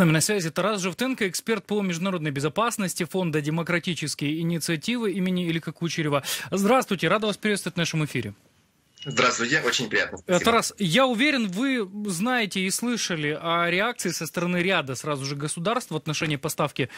нами на связи Тарас Жовтенко, эксперт по международной безопасности фонда «Демократические инициативы» имени Илька Кучерева. Здравствуйте, рада вас приветствовать в нашем эфире. Здравствуйте, очень приятно. Спасибо. Тарас, я уверен, вы знаете и слышали о реакции со стороны ряда сразу же государств в отношении поставки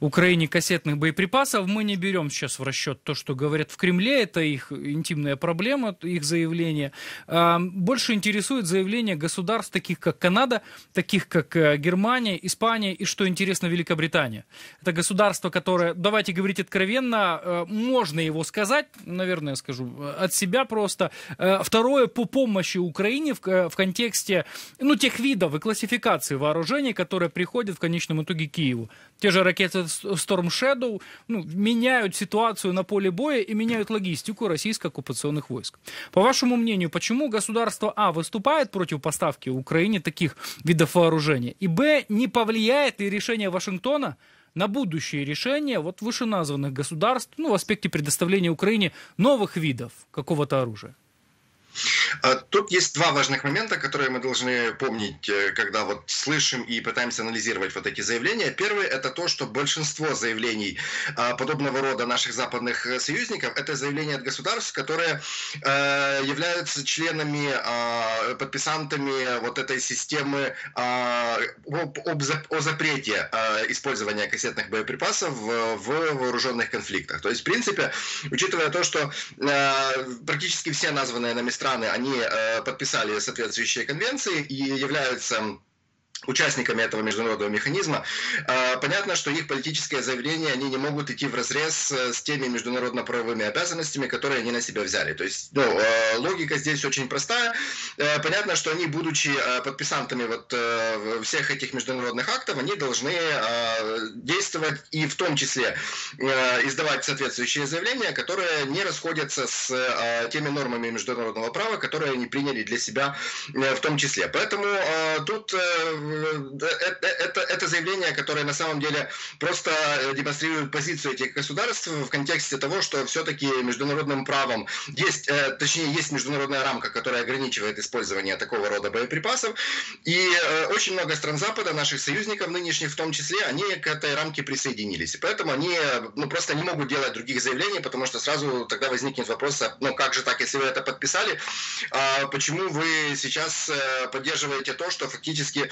Украине кассетных боеприпасов. Мы не берем сейчас в расчет то, что говорят в Кремле, это их интимная проблема, их заявление. Больше интересует заявление государств, таких как Канада, таких как Германия, Испания и, что интересно, Великобритания. Это государство, которое, давайте говорить откровенно, можно его сказать, наверное, скажу от себя просто. Второе по помощи Украине в контексте тех видов и классификации вооружений, которые приходят в конечном итоге к Киеву. Те же ракеты Storm Shadow меняют ситуацию на поле боя и меняют логистику российских оккупационных войск. По вашему мнению, почему государство А выступает против поставки Украине таких видов вооружения, и Б не повлияет ли решение Вашингтона на будущие решения вот вышеназванных государств в аспекте предоставления Украине новых видов какого-то оружия? Тут есть два важных момента, которые мы должны помнить, когда вот слышим и пытаемся анализировать вот эти заявления. Первое – это то, что большинство заявлений подобного рода наших западных союзников – это заявления от государств, которые являются членами, подписантами вот этой системы о запрете использования кассетных боеприпасов в вооруженных конфликтах. То есть, в принципе, учитывая то, что практически все названные нами страны, они подписали соответствующие конвенции и являются участниками этого международного механизма, понятно, что их политическое заявление, они не могут идти вразрез с теми международно-правовыми обязанностями, которые они на себя взяли. То есть логика здесь очень простая. Понятно, что они, будучи подписантами вот всех этих международных актов, они должны действовать и в том числе издавать соответствующие заявления, которые не расходятся с теми нормами международного права, которые они приняли для себя в том числе. Поэтому тут... Это заявление, которое на самом деле просто демонстрирует позицию этих государств в контексте того, что все-таки международным правом есть, точнее, есть международная рамка, которая ограничивает использование такого рода боеприпасов. И очень много стран Запада, наших союзников нынешних в том числе, они к этой рамке присоединились. И поэтому они просто не могут делать других заявлений, потому что сразу тогда возникнет вопрос, как же так, если вы это подписали, почему вы сейчас поддерживаете то, что фактически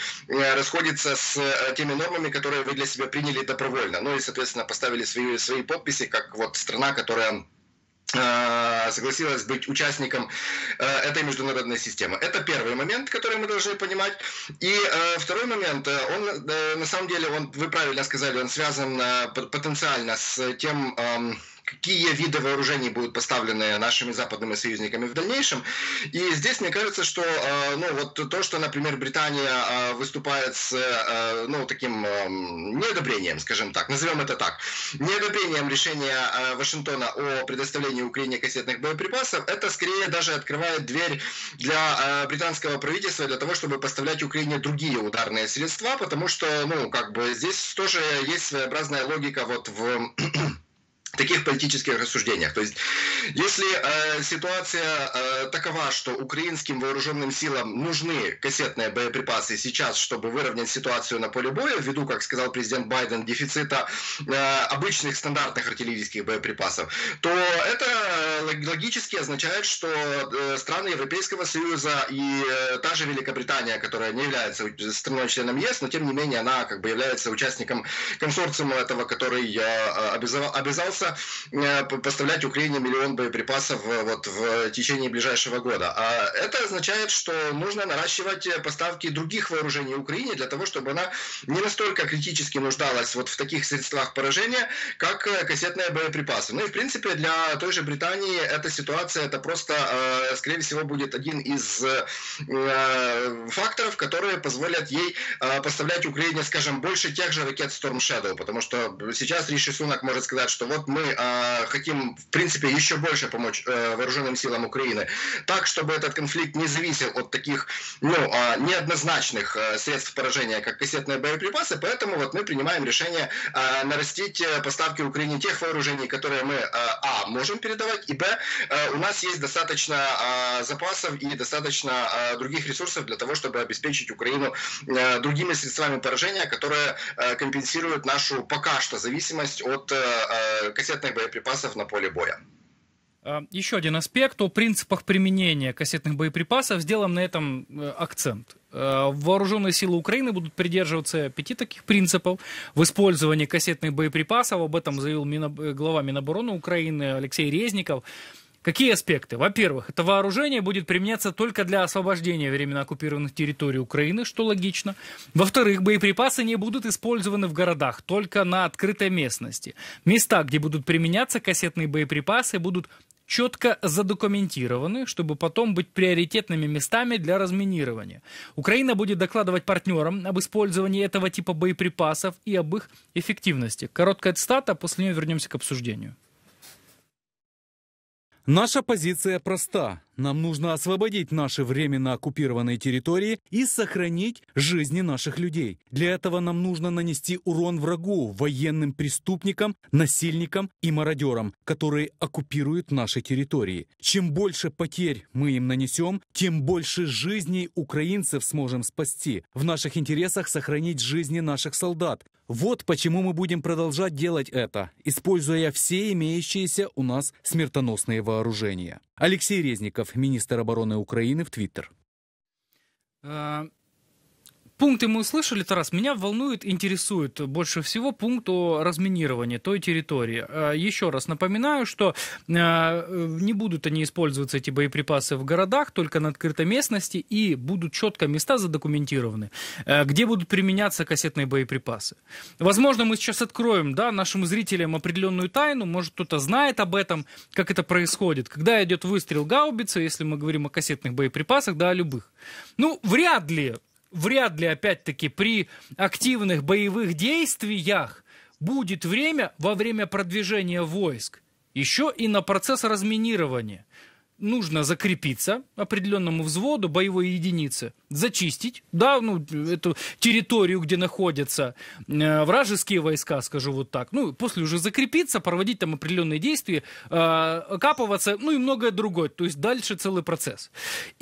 расходится с теми нормами, которые вы для себя приняли добровольно. Ну и, соответственно, поставили свои подписи, как вот страна, которая согласилась быть участником этой международной системы. Это первый момент, который мы должны понимать. И второй момент, он на самом деле, вы правильно сказали, он связан потенциально с тем... какие виды вооружений будут поставлены нашими западными союзниками в дальнейшем. И здесь мне кажется, что то, что, например, Британия выступает с таким неодобрением, скажем так, назовем это так, неодобрением решения Вашингтона о предоставлении Украине кассетных боеприпасов, это скорее даже открывает дверь для британского правительства для того, чтобы поставлять Украине другие ударные средства, потому что, здесь тоже есть своеобразная логика в... таких политических рассуждениях. То есть, если ситуация такова, что украинским вооруженным силам нужны кассетные боеприпасы сейчас, чтобы выровнять ситуацию на поле боя, ввиду, как сказал президент Байден, дефицита обычных стандартных артиллерийских боеприпасов, то это логически означает, что страны Европейского Союза и та же Великобритания, которая не является страной-членом ЕС, но тем не менее она как бы является участником консорциума этого, который обязался поставлять Украине 1 миллион боеприпасов вот в течение ближайшего года. А это означает, что нужно наращивать поставки других вооружений Украине для того, чтобы она не настолько критически нуждалась вот в таких средствах поражения, как кассетные боеприпасы. Ну и в принципе для той же Британии эта ситуация, это просто, скорее всего, будет один из факторов, которые позволят ей поставлять Украине, скажем, больше тех же ракет Storm Shadow, потому что сейчас Риши Сунак может сказать, что вот мы хотим, в принципе, еще больше помочь вооруженным силам Украины, так, чтобы этот конфликт не зависел от таких, ну, неоднозначных средств поражения, как кассетные боеприпасы, поэтому вот мы принимаем решение нарастить поставки Украине тех вооружений, которые мы, можем передавать, и, у нас есть достаточно запасов и достаточно других ресурсов для того, чтобы обеспечить Украину другими средствами поражения, которые компенсируют нашу пока что зависимость от кассетных боеприпасов на поле боя. Еще один аспект о принципах применения кассетных боеприпасов. Сделаем на этом акцент. Вооруженные силы Украины будут придерживаться 5 таких принципов в использовании кассетных боеприпасов. Об этом заявил глава Минобороны Украины Алексей Резников. Какие аспекты? Во-первых, это вооружение будет применяться только для освобождения временно оккупированных территорий Украины, что логично. Во-вторых, боеприпасы не будут использованы в городах, только на открытой местности. Места, где будут применяться кассетные боеприпасы, будут четко задокументированы, чтобы потом быть приоритетными местами для разминирования. Украина будет докладывать партнерам об использовании этого типа боеприпасов и об их эффективности. Короткая цитата, после нее вернемся к обсуждению. Наша позиция проста. Нам нужно освободить наши временно оккупированные территории и сохранить жизни наших людей. Для этого нам нужно нанести урон врагу, военным преступникам, насильникам и мародерам, которые оккупируют наши территории. Чем больше потерь мы им нанесем, тем больше жизней украинцев сможем спасти. В наших интересах сохранить жизни наших солдат. Вот почему мы будем продолжать делать это, используя все имеющиеся у нас смертоносные вооружения. Алексей Резников, министр обороны Украины, в Твиттер. Пункты мы услышали, Тарас. Меня волнует, интересует больше всего пункт о разминировании той территории. Еще раз напоминаю, что не будут они использоваться, эти боеприпасы, в городах, только на открытой местности, и будут четко места задокументированы, где будут применяться кассетные боеприпасы. Возможно, мы сейчас откроем, да, нашим зрителям определенную тайну, может, кто-то знает об этом, как это происходит. Когда идет выстрел гаубицы, если мы говорим о кассетных боеприпасах, да, о любых. Ну, вряд ли, опять-таки, при активных боевых действиях будет время, во время продвижения войск, еще и на процесс разминирования. Нужно закрепиться определенному взводу, боевой единице, зачистить, да, ну, эту территорию, где находятся вражеские войска, скажу вот так. Ну, после уже закрепиться, проводить там определенные действия, окапываться, ну и многое другое. То есть дальше целый процесс.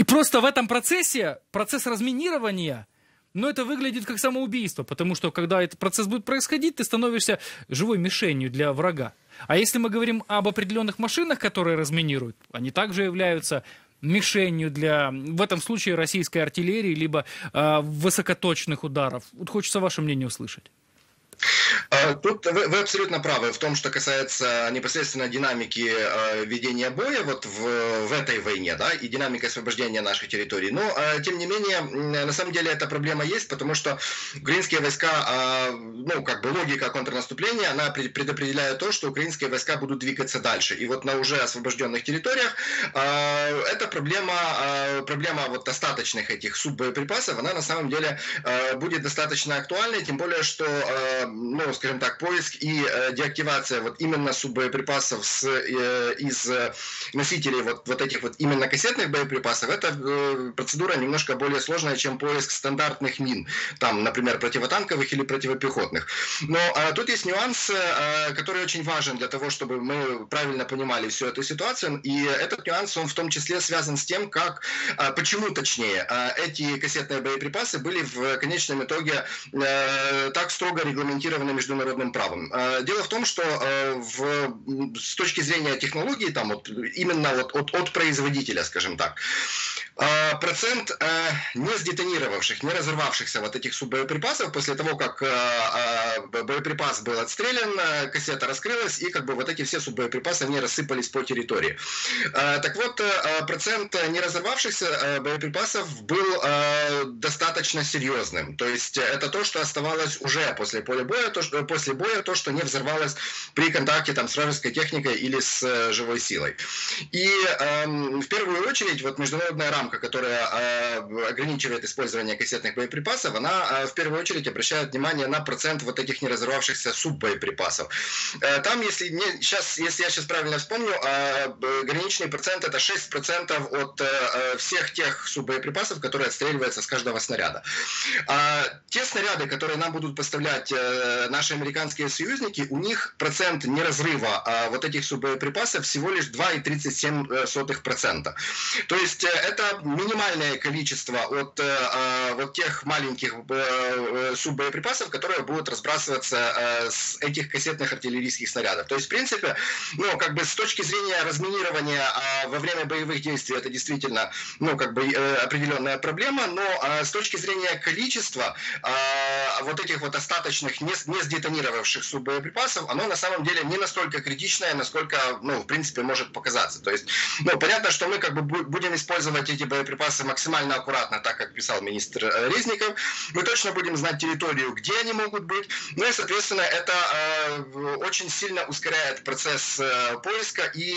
И просто в этом процессе, процесс разминирования, но это выглядит как самоубийство, потому что когда этот процесс будет происходить, ты становишься живой мишенью для врага. А если мы говорим об определенных машинах, которые разминируют, они также являются мишенью для, в этом случае, российской артиллерии, либо высокоточных ударов. Вот хочется ваше мнение услышать. Тут вы абсолютно правы в том, что касается непосредственно динамики ведения боя вот в этой войне, да, и динамика освобождения нашей территории. Но, тем не менее, на самом деле эта проблема есть, потому что украинские войска, ну, как бы логика контрнаступления, она предопределяет то, что украинские войска будут двигаться дальше. И вот на уже освобожденных территориях эта проблема вот остаточных этих суббоеприпасов, она на самом деле будет достаточно актуальной, тем более, что... ну, скажем так, поиск и деактивация вот именно суббоеприпасов из носителей вот этих вот именно кассетных боеприпасов, это процедура немножко более сложная, чем поиск стандартных мин, там, например, противотанковых или противопехотных. Но тут есть нюанс, который очень важен для того, чтобы мы правильно понимали всю эту ситуацию, и этот нюанс, он в том числе связан с тем, как, почему, точнее, эти кассетные боеприпасы были в конечном итоге так строго регламентированы международным правом. Дело в том, что с точки зрения технологии, там, вот, именно вот, от производителя, скажем так, процент не сдетонировавших, не разорвавшихся вот этих суббоеприпасов после того, как боеприпас был отстрелян, кассета раскрылась и как бы вот эти все суббоеприпасы не рассыпались по территории. Так вот, процент не разорвавшихся боеприпасов был достаточно серьезным. То есть это то, что оставалось уже после поля боя, то, что, после боя то, что не взорвалось при контакте там, с вражеской техникой или с живой силой. И в первую очередь вот международная рамка, которая ограничивает использование кассетных боеприпасов, она в первую очередь обращает внимание на процент вот этих неразорвавшихся суббоеприпасов. Там, если я сейчас правильно вспомню, граничный процент это 6% от всех тех суббоеприпасов, которые отстреливаются с каждого снаряда. Те снаряды, которые нам будут поставлять наши американские союзники, у них процент неразрыва вот этих суббоеприпасов всего лишь 2,37%. То есть это минимальное количество от вот тех маленьких суббоеприпасов, которые будут разбрасываться с этих кассетных артиллерийских снарядов. То есть, в принципе, ну, как бы с точки зрения разминирования во время боевых действий это действительно, ну, как бы определенная проблема, но с точки зрения количества вот этих вот остаточных, не сдетонировавших суббоеприпасов, оно на самом деле не настолько критичное, насколько, ну, в принципе, может показаться. То есть, ну, понятно, что мы как бы будем использовать эти боеприпасы максимально аккуратно, так как писал министр Резников. Мы точно будем знать территорию, где они могут быть. Ну и, соответственно, это очень сильно ускоряет процесс поиска и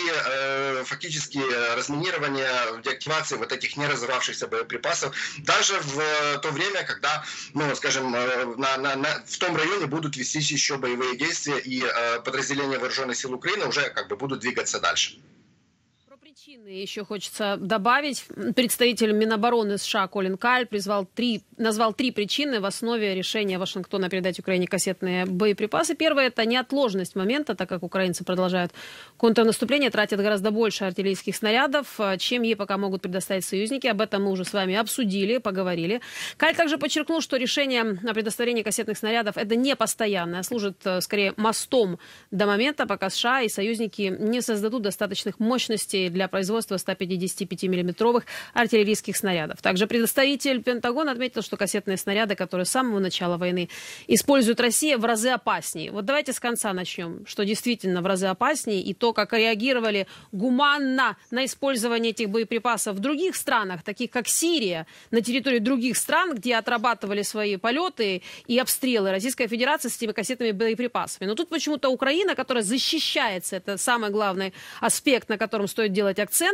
фактически разминирование, деактивации вот этих неразорвавшихся боеприпасов, даже в то время, когда, ну, скажем, в том районе будут вестись еще боевые действия, и подразделения вооруженных сил Украины уже как бы будут двигаться дальше. Еще хочется добавить. Представитель Минобороны США Колин Каль назвал три причины в основе решения Вашингтона передать Украине кассетные боеприпасы. Первое – это неотложность момента, так как украинцы продолжают контрнаступление, тратят гораздо больше артиллерийских снарядов, чем ей пока могут предоставить союзники. Об этом мы уже с вами обсудили, поговорили. Каль также подчеркнул, что решение о предоставлении кассетных снарядов – это не постоянное, а служит скорее мостом до момента, пока США и союзники не создадут достаточных мощностей для производства 155-миллиметровых артиллерийских снарядов. Также представитель Пентагона отметил, что кассетные снаряды, которые с самого начала войны использует Россия, в разы опаснее. Вот давайте с конца начнем, что действительно в разы опаснее, и то, как реагировали гуманно на использование этих боеприпасов в других странах, таких как Сирия, на территории других стран, где отрабатывали свои полеты и обстрелы Российская Федерация с этими кассетными боеприпасами. Но тут почему-то Украина, которая защищается, это самый главный аспект, на котором стоит делать акцент,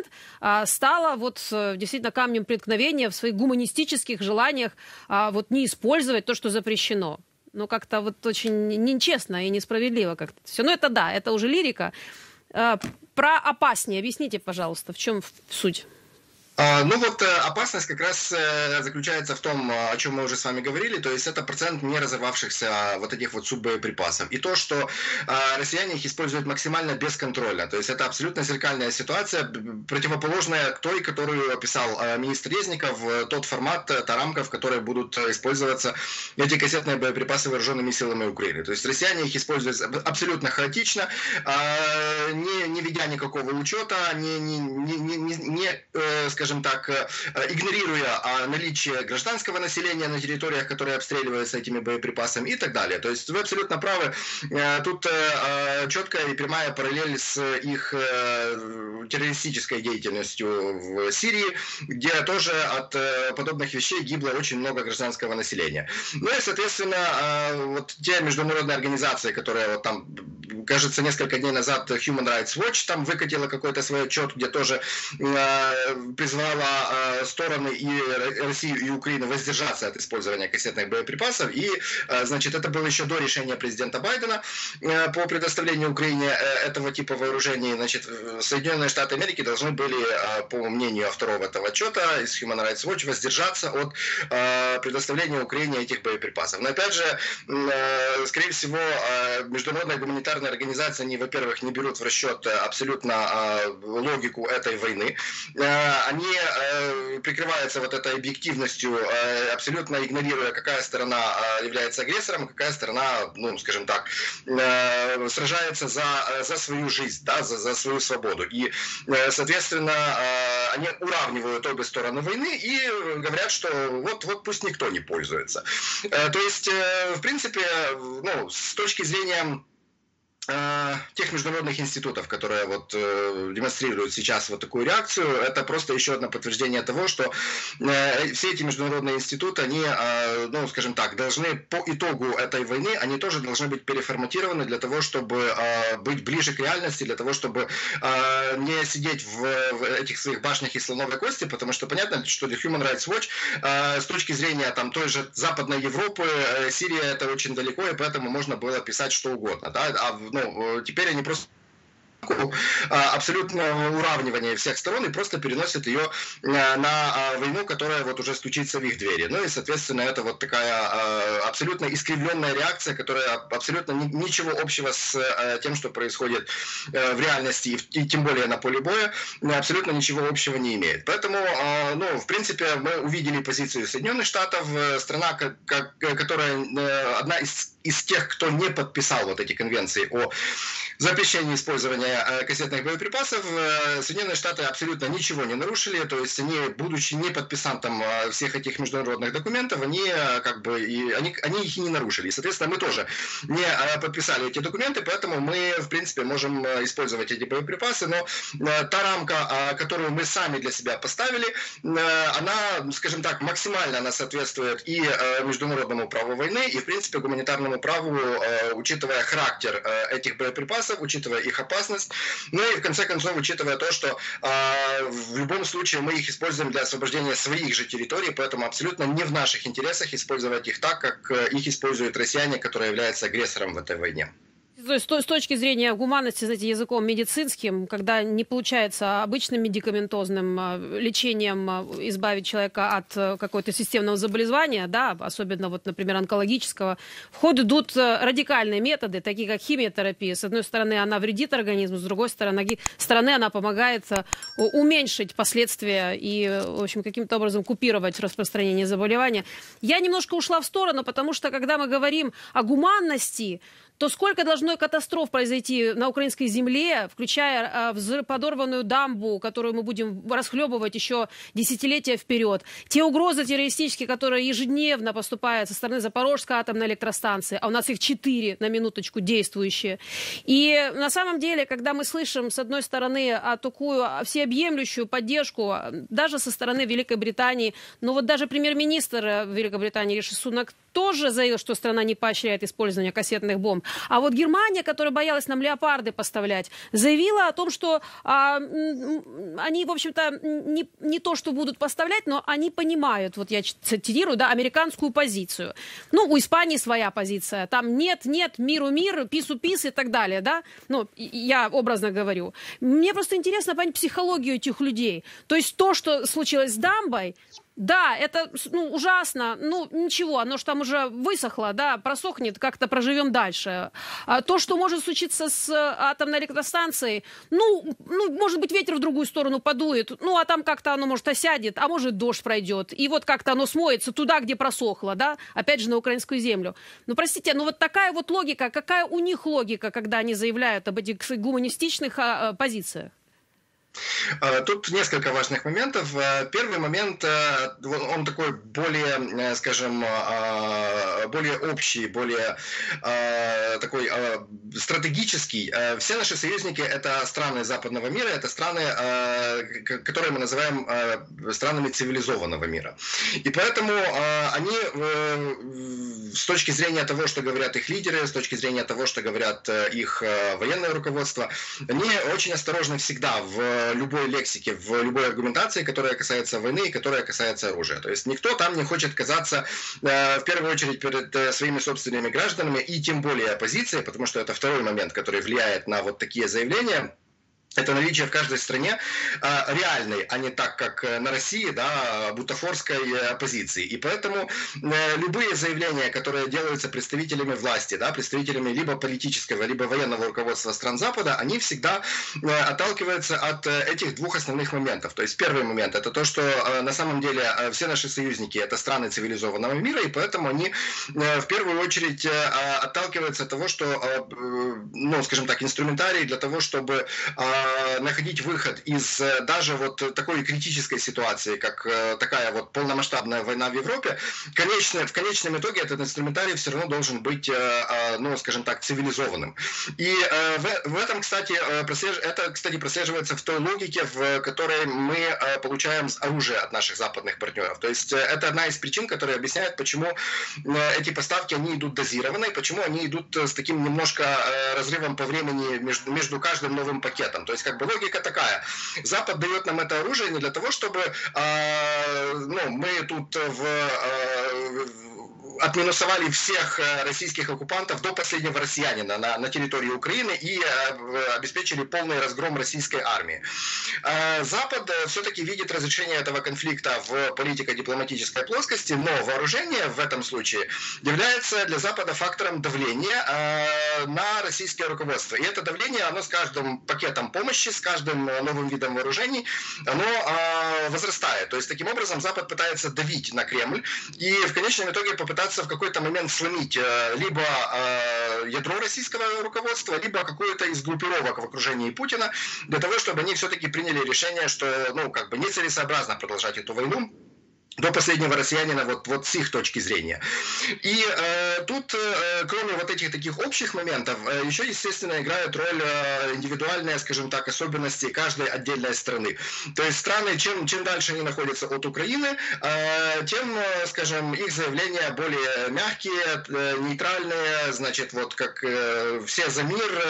стала вот действительно камнем преткновения в своих гуманистических желаниях вот не использовать то, что запрещено. Ну, как-то вот очень нечестно и несправедливо как-то все. Ну, это да, это уже лирика. Про опаснее объясните, пожалуйста, в чем суть? Ну вот опасность как раз заключается в том, о чем мы уже с вами говорили, то есть это процент не разорвавшихся вот этих вот суббоеприпасов. И то, что россияне их используют максимально бесконтрольно. То есть это абсолютно зеркальная ситуация, противоположная к той, которую описал министр Резников, тот формат, та рамка, в которой будут использоваться эти кассетные боеприпасы вооруженными силами Украины. То есть россияне их используют абсолютно хаотично, не ведя никакого учета, скажем так, игнорируя наличие гражданского населения на территориях, которые обстреливаются этими боеприпасами и так далее. То есть вы абсолютно правы. Тут четкая и прямая параллель с их террористической деятельностью в Сирии, где тоже от подобных вещей гибло очень много гражданского населения. Ну и, соответственно, вот те международные организации, которые вот там, кажется, несколько дней назад Human Rights Watch там выкатила какой-то свой отчет, где тоже призвала стороны и Россию, и Украину воздержаться от использования кассетных боеприпасов. И, значит, это было еще до решения президента Байдена по предоставлению Украине этого типа вооружений. Значит, Соединенные Штаты Америки должны были, по мнению авторов этого отчета из Human Rights Watch, воздержаться от предоставления Украине этих боеприпасов. Но, опять же, скорее всего, международная гуманитарная организация, они, во-первых, не берут в расчет абсолютно логику этой войны. Они прикрываются вот этой объективностью, абсолютно игнорируя, какая сторона является агрессором, какая сторона, ну, скажем так, сражается за свою жизнь, да, за свою свободу. И, соответственно, они уравнивают обе стороны войны и говорят, что вот пусть никто не пользуется. То есть, в принципе, ну, с точки зрения тех международных институтов, которые вот демонстрируют сейчас вот такую реакцию, это просто еще одно подтверждение того, что все эти международные институты, они, ну, скажем так, должны по итогу этой войны, они тоже должны быть переформатированы для того, чтобы быть ближе к реальности, для того, чтобы не сидеть в этих своих башнях и слоновой кости, потому что понятно, что Human Rights Watch с точки зрения там той же Западной Европы, Сирия это очень далеко, и поэтому можно было писать что угодно, да, теперь они просто абсолютно уравнивание всех сторон и просто переносят ее на войну, которая вот уже стучится в их двери. Ну и, соответственно, это вот такая абсолютно искривленная реакция, которая абсолютно ничего общего с тем, что происходит в реальности и тем более на поле боя, абсолютно ничего общего не имеет. Поэтому, ну, в принципе, мы увидели позицию Соединенных Штатов, страна, которая одна из тех, кто не подписал вот эти конвенции о запрещении использования кассетных боеприпасов. Соединенные Штаты абсолютно ничего не нарушили, то есть они, будучи не подписантом всех этих международных документов, они как бы они их и не нарушили. И, соответственно, мы тоже не подписали эти документы, поэтому мы, в принципе, можем использовать эти боеприпасы, но та рамка, которую мы сами для себя поставили, она, скажем так, максимально она соответствует и международному праву войны, и, в принципе, гуманитарному праву, учитывая характер этих боеприпасов, учитывая их опасность, ну и в конце концов учитывая то, что в любом случае мы их используем для освобождения своих же территорий, поэтому абсолютно не в наших интересах использовать их так, как их используют россияне, которые являются агрессором в этой войне. То есть, с точки зрения гуманности, знаете, языком медицинским, когда не получается обычным медикаментозным лечением избавить человека от какого-то системного заболевания, да, особенно, вот, например, онкологического, в ход идут радикальные методы, такие как химиотерапия. С одной стороны, она вредит организму, с другой стороны, она помогает уменьшить последствия и, в общем, каким-то образом купировать распространение заболевания. Я немножко ушла в сторону, потому что, когда мы говорим о гуманности, то сколько должно катастроф произойти на украинской земле, включая подорванную дамбу, которую мы будем расхлебывать еще десятилетия вперед. Те угрозы террористические, которые ежедневно поступают со стороны Запорожской атомной электростанции, а у нас их 4 на минуточку действующие. И на самом деле, когда мы слышим, с одной стороны, такую всеобъемлющую поддержку, даже со стороны Великобритании, но вот даже премьер-министр Великобритании Риши Сунак тоже заявил, что страна не поощряет использование кассетных бомб. А вот Германия, которая боялась нам леопарды поставлять, заявила о том, что они, в общем-то, не то, что будут поставлять, но они понимают, вот я цитирую, да, американскую позицию. Ну, у Испании своя позиция. Там нет, миру мир, пису пис и так далее, да? Ну, я образно говорю. Мне просто интересно понять психологию этих людей. То есть то, что случилось с дамбой, да, это, ну, ужасно, ну, ничего, оно же там уже высохло, да, просохнет, как-то проживем дальше. А то, что может случиться с атомной электростанцией, ну, может быть, ветер в другую сторону подует, ну, а там как-то оно, может, осядет, а может, дождь пройдет, и вот как-то оно смоется туда, где просохло, да, опять же, на украинскую землю. Ну, простите, ну, вот такая вот логика, какая у них логика, когда они заявляют об этих гуманистичных позициях? Тут несколько важных моментов. Первый момент, он такой более, скажем, более общий, более такой стратегический. Все наши союзники — это страны западного мира, это страны, которые мы называем странами цивилизованного мира. И поэтому они с точки зрения того, что говорят их лидеры, с точки зрения того, что говорят их военное руководство, они очень осторожны всегда в любой лексике, в любой аргументации, которая касается войны и которая касается оружия. То есть никто там не хочет казаться в первую очередь перед своими собственными гражданами и тем более оппозицией, потому что это второй момент, который влияет на вот такие заявления. Это наличие в каждой стране реальной, а не так, как на России, да, бутафорской оппозиции. И поэтому любые заявления, которые делаются представителями власти, да, представителями либо политического, либо военного руководства стран Запада, они всегда отталкиваются от этих двух основных моментов. То есть первый момент — это то, что на самом деле все наши союзники — это страны цивилизованного мира, и поэтому они в первую очередь отталкиваются от того, что, ну, скажем так, инструментарий для того, чтобы находить выход из даже вот такой критической ситуации, как такая вот полномасштабная война в Европе, в конечном итоге этот инструментарий все равно должен быть, ну, скажем так, цивилизованным. И в этом, кстати, прослеживается в той логике, в которой мы получаем оружие от наших западных партнеров. То есть это одна из причин, которая объясняет, почему эти поставки, они идут дозированно, и почему они идут с таким немножко разрывом по времени между каждым новым пакетом. То есть как бы логика такая. Запад дает нам это оружие не для того, чтобы ну, мы тут отминусовали всех российских оккупантов до последнего россиянина на территории Украины и обеспечили полный разгром российской армии. Запад все-таки видит разрешение этого конфликта в политико-дипломатической плоскости, но вооружение в этом случае является для Запада фактором давления на российское руководство. И это давление, оно с каждым пакетом помощи, с каждым новым видом вооружений, оно возрастает. То есть таким образом Запад пытается давить на Кремль и в конечном итоге попытаться в какой-то момент сломить либо ядро российского руководства, либо какую-то из группировок в окружении Путина, для того, чтобы они все-таки приняли решение, что, ну, как бы нецелесообразно продолжать эту войну до последнего россиянина вот с их точки зрения. И тут, кроме вот этих таких общих моментов, еще, естественно, играют роль индивидуальные, скажем так, особенности каждой отдельной страны. То есть страны, чем дальше они находятся от Украины, тем, скажем, их заявления более мягкие, нейтральные, значит, вот как все за мир,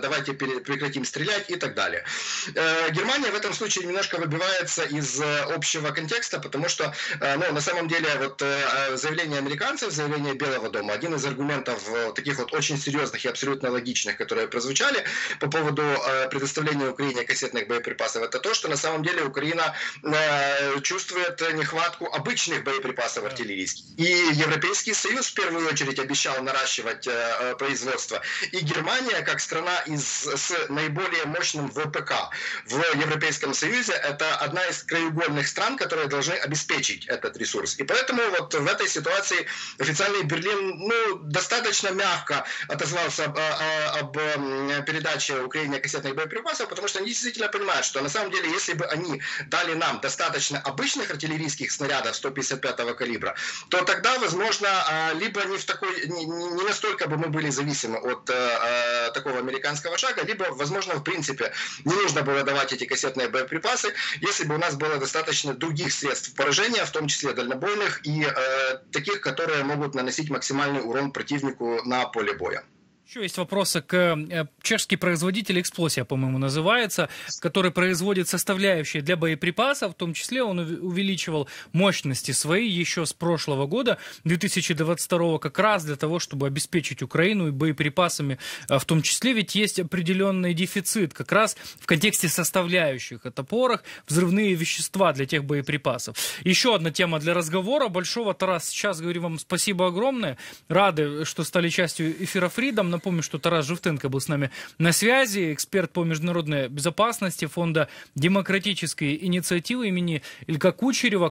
давайте прекратим стрелять и так далее. Германия в этом случае немножко выбивается из общего контекста, потому что ну, на самом деле, вот заявление американцев, заявление Белого дома, один из аргументов таких вот очень серьезных и абсолютно логичных, которые прозвучали по поводу предоставления Украине кассетных боеприпасов, это то, что на самом деле Украина чувствует нехватку обычных боеприпасов артиллерийских. И Европейский Союз в первую очередь обещал наращивать производство. И Германия, как страна с наиболее мощным ВПК в Европейском Союзе, это одна из краеугольных стран, которые должны обеспечить этот ресурс. И поэтому вот в этой ситуации официальный Берлин, ну, достаточно мягко отозвался об передаче Украине кассетных боеприпасов, потому что они действительно понимают, что на самом деле, если бы они дали нам достаточно обычных артиллерийских снарядов 155-го калибра, то тогда, возможно, либо не настолько бы мы были зависимы от такого американского шага, либо, возможно, в принципе, не нужно было давать эти кассетные боеприпасы, если бы у нас было достаточно других средств поражения, в том числе дальнобойных и таких, которые могут наносить максимальный урон противнику на поле боя. Еще есть вопросы к чешский производитель «Экспозия», по-моему, называется, который производит составляющие для боеприпасов, в том числе он увеличивал мощности свои еще с прошлого года, 2022, как раз для того, чтобы обеспечить Украину и боеприпасами, в том числе, ведь есть определенный дефицит как раз в контексте составляющих, это порох, взрывные вещества для тех боеприпасов. Еще одна тема для разговора большого. Тарас, сейчас говорю вам спасибо огромное, рады, что стали частью эфира «Фридом». Напомню, что Тарас Жовтенко был с нами на связи, эксперт по международной безопасности фонда «Демократические инициативы» имени Илька Кучерева.